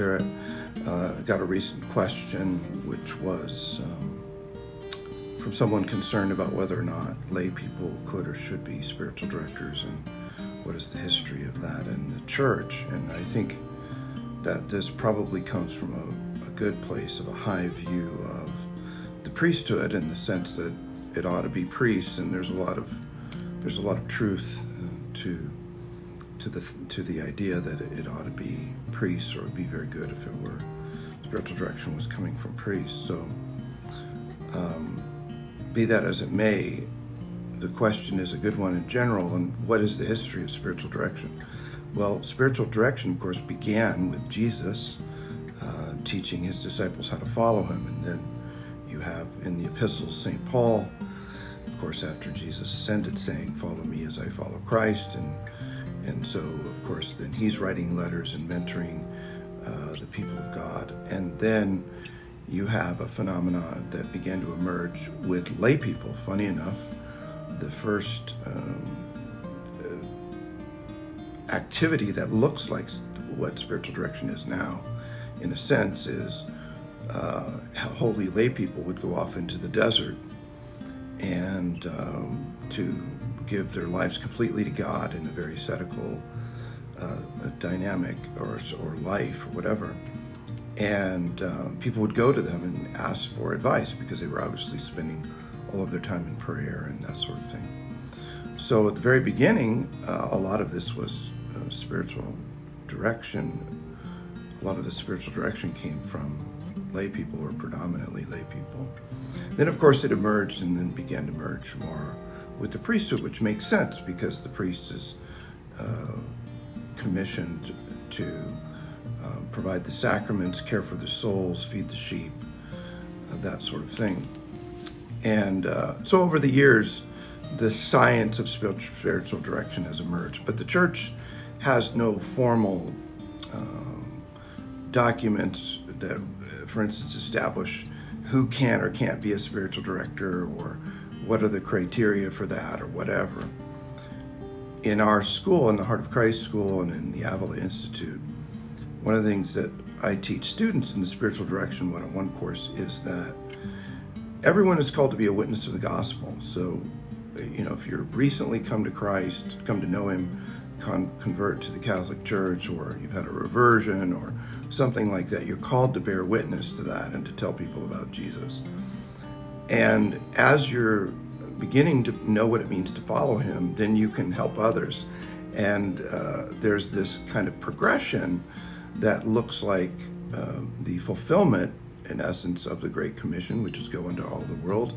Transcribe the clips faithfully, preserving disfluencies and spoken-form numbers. Spirit, uh, got a recent question, which was um, from someone concerned about whether or not lay people could or should be spiritual directors, and what is the history of that in the church. And I think that this probably comes from a, a good place of a high view of the priesthood, in the sense that it ought to be priests, and there's a lot of there's a lot of truth to to the to the idea that it ought to be priests, or it'd be very good if it were spiritual direction was coming from priests. So um, be that as it may, the question is a good one in general. And what is the history of spiritual direction? Well, spiritual direction, of course, began with Jesus uh, teaching his disciples how to follow him, and then you have in the epistles Saint Paul, of course, after Jesus ascended, saying, "Follow me as I follow Christ," and and so, of course, then he's writing letters and mentoring uh, the people of God. And then you have a phenomenon that began to emerge with lay people. Funny enough, the first um, activity that looks like what spiritual direction is now, in a sense, is Uh, how holy lay people would go off into the desert and um, to give their lives completely to God in a very ascetical uh, dynamic or, or life or whatever. And uh, people would go to them and ask for advice, because they were obviously spending all of their time in prayer and that sort of thing. So at the very beginning, uh, a lot of this was uh, spiritual direction. A lot of the spiritual direction came from lay people, or predominantly lay people. Then, of course, it emerged and then began to merge more with the priesthood, which makes sense, because the priest is uh, commissioned to uh, provide the sacraments, care for the souls, feed the sheep, uh, that sort of thing. And uh, so over the years, the science of spiritual direction has emerged, but the church has no formal um, documents that, for instance, establish who can or can't be a spiritual director, or what are the criteria for that, or whatever. In our school, in the Heart of Christ School and in the Avila Institute, one of the things that I teach students in the Spiritual Direction one oh one course is that everyone is called to be a witness of the gospel. So, you know, if you're recently come to Christ, come to know him, convert to the Catholic Church, or you've had a reversion or something like that, you're called to bear witness to that and to tell people about Jesus. And as you're beginning to know what it means to follow him, then you can help others. And uh, there's this kind of progression that looks like uh, the fulfillment, in essence, of the Great Commission, which is go into all the world,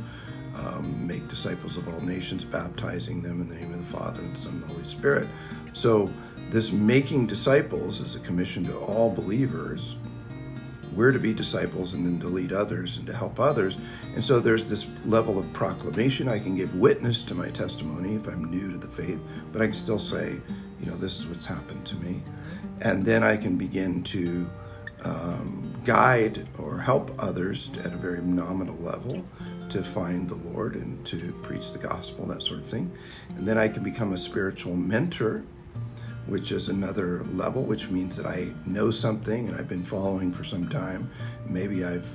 Um, make disciples of all nations, baptizing them in the name of the Father and the Son and the Holy Spirit. So this making disciples is a commission to all believers. We're to be disciples, and then to lead others and to help others. And so there's this level of proclamation. I can give witness to my testimony if I'm new to the faith, but I can still say, you know, this is what's happened to me. And then I can begin to um, guide or help others at a very nominal level to find the Lord and to preach the gospel, that sort of thing. And then I can become a spiritual mentor, which is another level, which means that I know something and I've been following for some time. Maybe I've,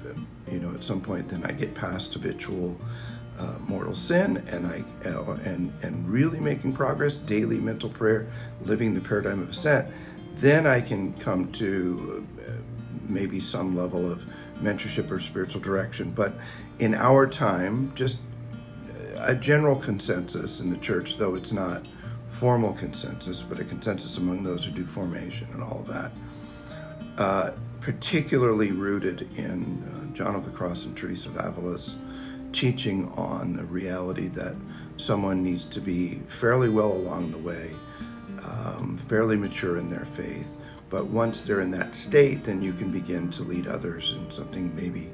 you know, at some point then I get past habitual uh, mortal sin, and I uh, and and really making progress, daily mental prayer, living the paradigm of ascent. Then I can come to uh, maybe some level of mentorship or spiritual direction. But in our time, just a general consensus in the church, though it's not formal consensus, but a consensus among those who do formation and all of that, uh, particularly rooted in uh, John of the Cross and Teresa of Avila's teaching on the reality that someone needs to be fairly well along the way, um, fairly mature in their faith. But once they're in that state, then you can begin to lead others in something maybe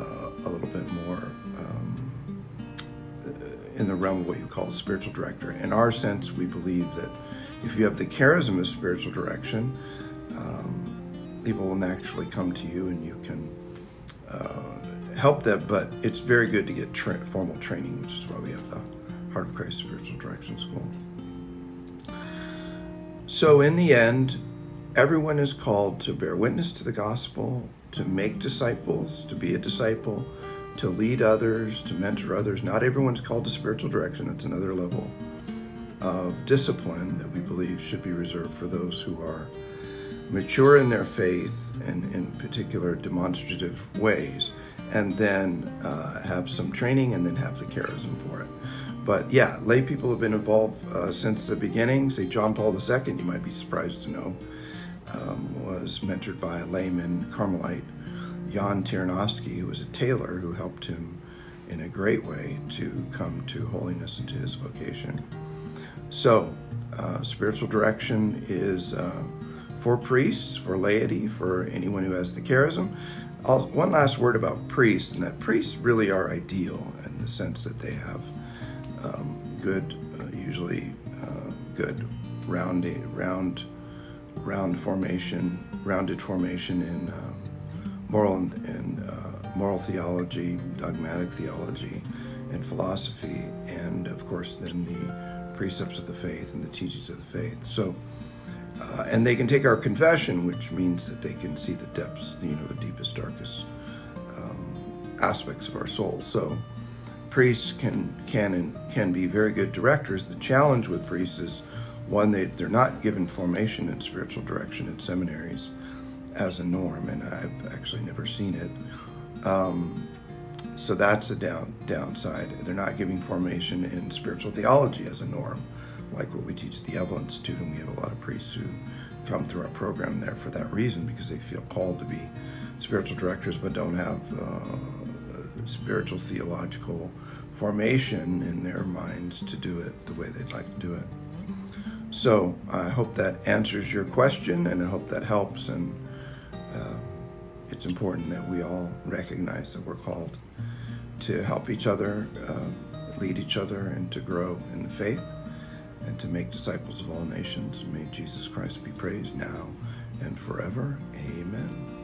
uh, a little bit more um, in the realm of what you call a spiritual director. In our sense, we believe that if you have the charism of spiritual direction, um, people will naturally come to you and you can uh, help them. But it's very good to get tra- formal training, which is why we have the Heart of Christ Spiritual Direction School. So in the end, Everyone is called to bear witness to the gospel, to make disciples, to be a disciple, to lead others, to mentor others. Not everyone is called to spiritual direction. That's another level of discipline that we believe should be reserved for those who are mature in their faith and in particular demonstrative ways, and then uh, have some training and then have the charism for it. But yeah, lay people have been involved uh, since the beginning. Saint John Paul the Second, you might be surprised to know, um, was mentored by a layman Carmelite, Jan Tiernowski, who was a tailor who helped him in a great way to come to holiness and to his vocation. So uh, spiritual direction is uh, for priests, for laity, for anyone who has the charism. I'll, one last word about priests, and that priests really are ideal in the sense that they have um, good, uh, usually uh, good round, round, round formation, rounded formation in uh, moral and, and uh, moral theology, dogmatic theology, and philosophy, and of course then the precepts of the faith and the teachings of the faith. So. Uh, and they can take our confession, which means that they can see the depths, you know, the deepest, darkest um, aspects of our soul. So priests can can and can be very good directors. The challenge with priests is, one, they, they're not given formation in spiritual direction in seminaries as a norm, and I've actually never seen it. Um, so that's a down, downside. They're not giving formation in spiritual theology as a norm, like what we teach at the Avila Institute, and we have a lot of priests who come through our program there for that reason, because they feel called to be spiritual directors but don't have uh, spiritual theological formation in their minds to do it the way they'd like to do it. So I hope that answers your question, and I hope that helps, and uh, it's important that we all recognize that we're called to help each other, uh, lead each other, and to grow in the faith, and to make disciples of all nations. May Jesus Christ be praised now and forever. Amen.